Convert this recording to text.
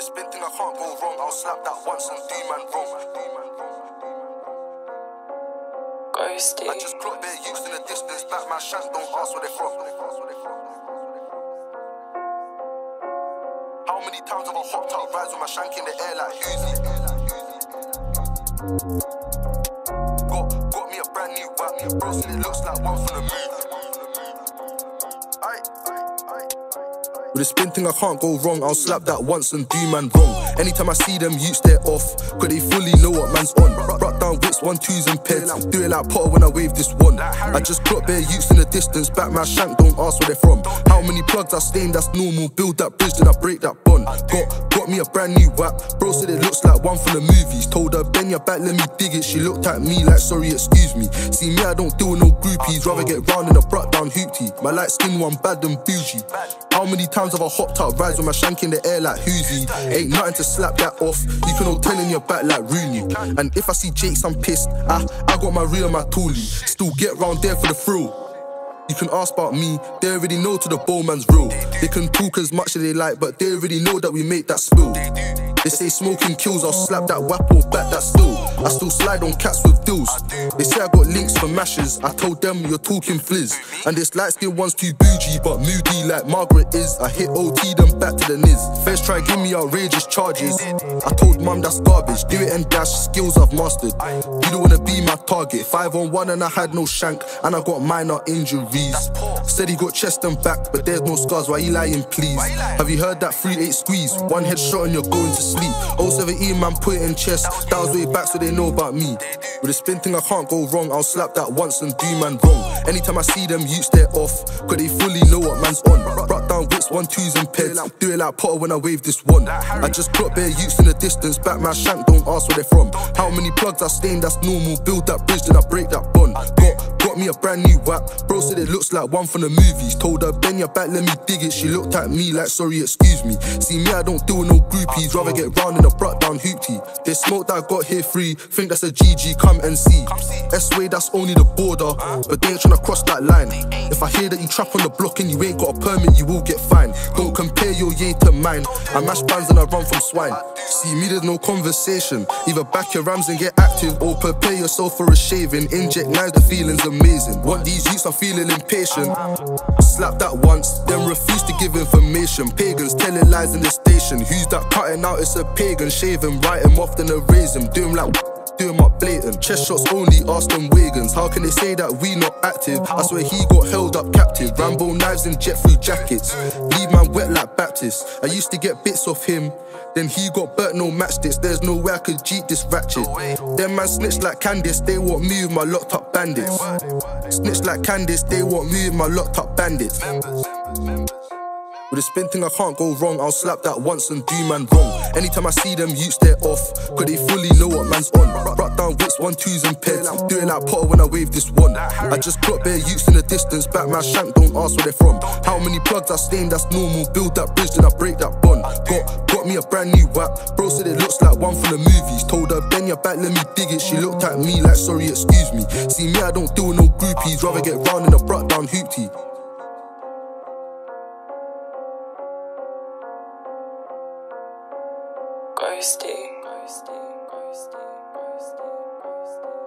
There's been thing I can't go wrong. I'll slap that once and do man wrong. Ghosty. I just clocked bare youths in the distance. Back my shans, don't ask where they from. How many times have I hopped out rides with my shank in the air like Uzi? Got me a brand new white, bro, so it looks like one from the movie. With a spin thing I can't go wrong, I'll slap that once and do man wrong. Anytime I see them youths they're off, cause they fully know what man's on. Brought down whips, 1-2s and peds, do it like Potter when I wave this wand. I just clocked bare youths in the distance, back my shank, don't ask where they're from. How many plugs I stained, that's normal, build that bridge then I break that bond. Got me a brand new whap, bro said it looks like one from the movies. Told her bend your back, let me dig it, she looked at me like sorry excuse me. See me I don't deal with no groupies, rather get round in a brought down hoopty. My light skin one bad and bougie. How many times have I hopped out rides with my shank in the air like Hoosie? Ain't nothing to slap that off, you can all tell in your back like Rooney. And if I see Jakes I'm pissed, I got my reel and my toolie. Still get round there for the thrill. You can ask about me, they already know to the bowman's real. They can talk as much as they like, but they already know that we make that spill. They say smoking kills, I'll slap that whap or back that still. I still slide on cats with deals. They say I got links for mashes, I told them you're talking flizz. And this light skin one's too bougie, but moody like Margaret is. I hit OT then back to the niz. First try give me outrageous charges, I told mum that's garbage. Do it and dash, skills I've mastered. You don't wanna be my target, 5 on 1 and I had no shank. And I got minor injuries. Said he got chest and back, but there's no scars, why he lying please? Have you heard that 3-8 squeeze? One headshot and you're going to sleep. 017 man put it in chest, that was way back so they know about me. With a spin thing I can't go wrong, I'll slap that once and do man wrong. Anytime I see them youths they're off, cause they fully know what man's on. Brought down whips, 1-2s and peds, do it like Potter when I wave this wand. I just clocked bare youths in the distance, back my shank, don't ask where they're from. How many plugs I stained, that's normal, build that bridge then I break that bond. Got me a brand new whap, bro said it looks like one from the movies. Told her bend your back, let me dig it, she looked at me like sorry excuse me. See me I don't deal with no groupies, rather get round in a brought down hoopty. This smoke that I got here free, think that's a GG, come and see. S-way that's only the border, but they ain't tryna cross that line. If I hear that you trap on the block and you ain't got a permit, you will get fined. Don't compare your yay to mine, I mash bands and I run from swine. See me there's no conversation, either back your rams and get active, or prepare yourself for a shaving. Inject knives, the feeling's amazing. Want these youths, I'm feeling impatient. Slap that once, then refuse to give information. Pagans telling lies in the station. Who's that cutting out? It's a pagan. Shave him, write him off, then erase him. Do him like do him up blatant. Chest shots only, ask them Wiggins. How can they say that we not active? I swear he got held up captive. Rambo knives and jet through jackets. Leave man wet like Baptist. I used to get bits off him, then he got burnt, no matchsticks. There's no way I could jeep this ratchet. Them man snitch like Candice, they want me with my locked up bandits. Snitch like Candice, they want me with my locked up bandits. With a spin thing I can't go wrong, I'll slap that once and do man wrong. Anytime I see them youths they're off, cause they fully know what man's on. Brought down whips, 1-2s and peds, do it like Potter when I wave this wand. I just clocked bare youths in the distance, back my shank, don't ask where they're from. How many plugs I stained, that's normal, build that bridge then I break that bond. Got me a brand new whap, bro said it looks like one from the movies. Told her bend your back, let me dig it, she looked at me like sorry excuse me. See me I don't deal with no groupies, rather get round in a brought down hoopty. Ghosty.